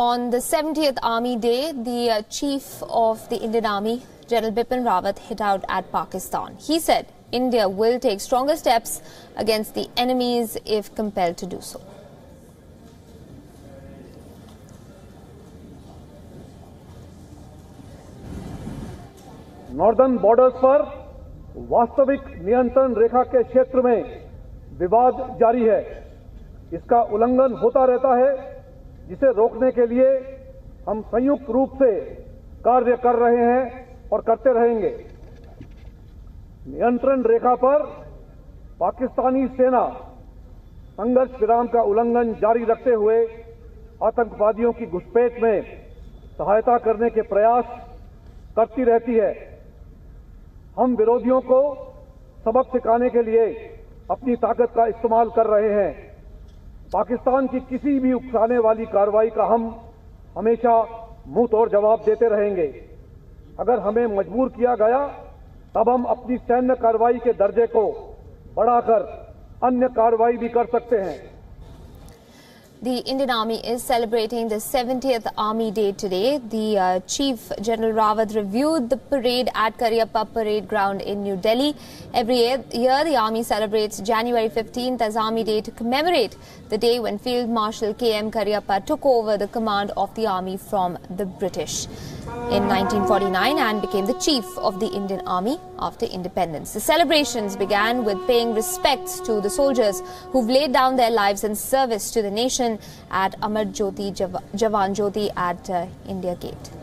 On the 70th Army Day, the Chief of the Indian Army, General Bipin Rawat, hit out at Pakistan. He said India will take stronger steps against the enemies if compelled to do so. Northern borders पर वास्तविक नियंत्रण रेखा के क्षेत्र में विवाद जारी है। इसका उल्लंघन होता रहता है, जिसे रोकने के लिए हम संयुक्त रूप से कार्य कर रहे हैं और करते रहेंगे। नियंत्रण रेखा पर पाकिस्तानी सेना संघर्ष विराम का उल्लंघन जारी रखते हुए आतंकवादियों की घुसपैठ में सहायता करने के प्रयास करती रहती है। हम विरोधियों को सबक सिखाने के लिए अपनी ताकत का इस्तेमाल कर रहे हैं। पाकिस्तान की किसी भी उकसाने वाली कार्रवाई का हम हमेशा मुंह तोड़ जवाब देते रहेंगे। अगर हमें मजबूर किया गया, तब हम अपनी सैन्य कार्रवाई के दर्जे को बढ़ाकर अन्य कार्रवाई भी कर सकते हैं। The Indian Army is celebrating the 70th Army Day today. The Chief General Rawat reviewed the parade at Kariappa Parade Ground in New Delhi. Every year, the Army celebrates January 15th as Army Day to commemorate the day when Field Marshal K.M. Kariappa took over the command of the Army from the British in 1949 and became the Chief of the Indian Army after independence. The celebrations began with paying respects to the soldiers who've laid down their lives in service to the nation at Amar Jyoti, Jawan Jyoti at India Gate.